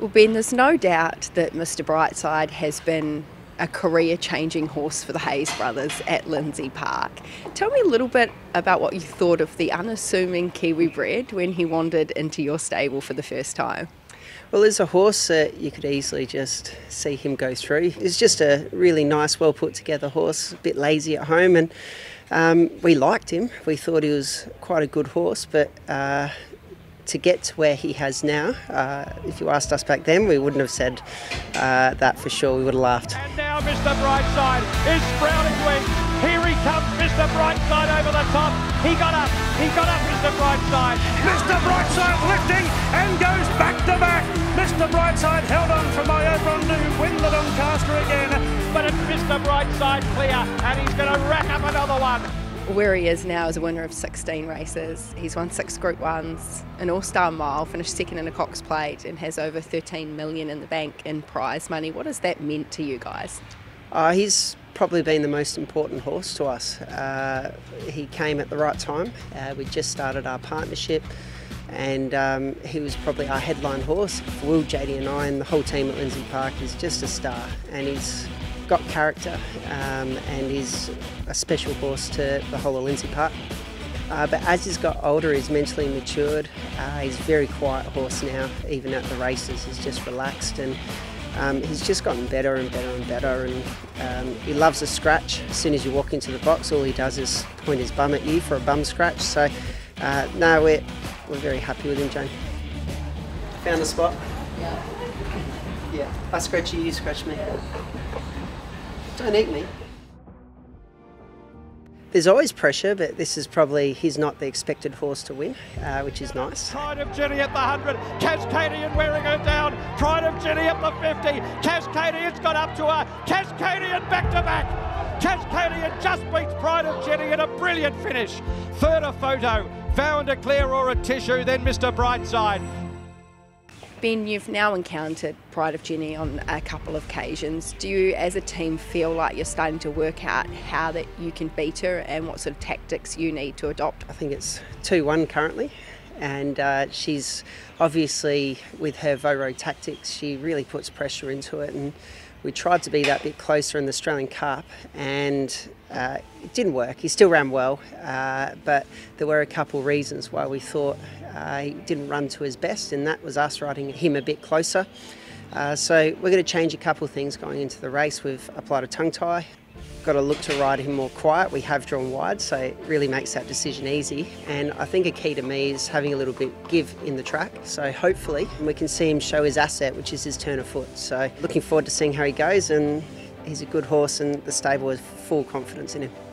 Well, Ben, there's no doubt that Mr Brightside has been a career-changing horse for the Hayes brothers at Lindsay Park. Tell me a little bit about what you thought of the unassuming Kiwi bred when he wandered into your stable for the first time. Well, as a horse that you could easily just see him go through. It's just a really nice, well put together horse, a bit lazy at home, and we liked him. We thought he was quite a good horse, but to get to where he has now, if you asked us back then, we wouldn't have said that for sure. We would have laughed. And now Mr Brightside is sprouting wings. Here he comes, Mr Brightside over the top. He got up, Mr Brightside. Mr Brightside lifting and goes back to back. Mr Brightside held on for my own to win the Doncaster again, but it's Mr Brightside clear, and he's going to rack up another one. Where he is now is a winner of 16 races. He's won 6 Group 1s, an all-star mile, finished second in a Cox plate, and has over 13 million in the bank in prize money. What has that meant to you guys? He's probably been the most important horse to us. He came at the right time. We just started our partnership, and he was probably our headline horse. Will, JD and I and the whole team at Lindsay Park is just a star, and he's got character, and he's a special horse to the whole of Lindsay Park. But as he's got older, he's mentally matured. He's a very quiet horse now, even at the races. He's just relaxed, and he's just gotten better and better and better, and he loves a scratch. As soon as you walk into the box, all he does is point his bum at you for a bum scratch. So no, we're very happy with him, Jane. Found the spot? Yeah. Yeah. I scratch you, you scratch me. Don't eat me. There's always pressure, but this is probably, he's not the expected horse to win, which is nice. Pride of Jenni at the 100, Cascadian wearing her down, Pride of Jenni at the 50, Cascadian's got up to her, Cascadian back to back, Cascadian just beats Pride of Jenni in a brilliant finish. Third a photo, vow and declare or a tissue, then Mr Brightside. Ben, you've now encountered Pride of Jenni on a couple of occasions. Do you, as a team, feel like you're starting to work out how that you can beat her and what sort of tactics you need to adopt? I think it's 2-1 currently, and she's obviously, with her Voro tactics, she really puts pressure into it, and we tried to be that bit closer in the Australian Cup, and it didn't work. He still ran well, but there were a couple reasons why we thought he didn't run to his best, and that was us riding him a bit closer. So we're going to change a couple of things going into the race. We've applied a tongue tie, got to look to ride him more quiet. We have drawn wide, so it really makes that decision easy. And I think a key to me is having a little bit give in the track. So hopefully we can see him show his asset, which is his turn of foot. So looking forward to seeing how he goes, and he's a good horse, and the stable has full confidence in him.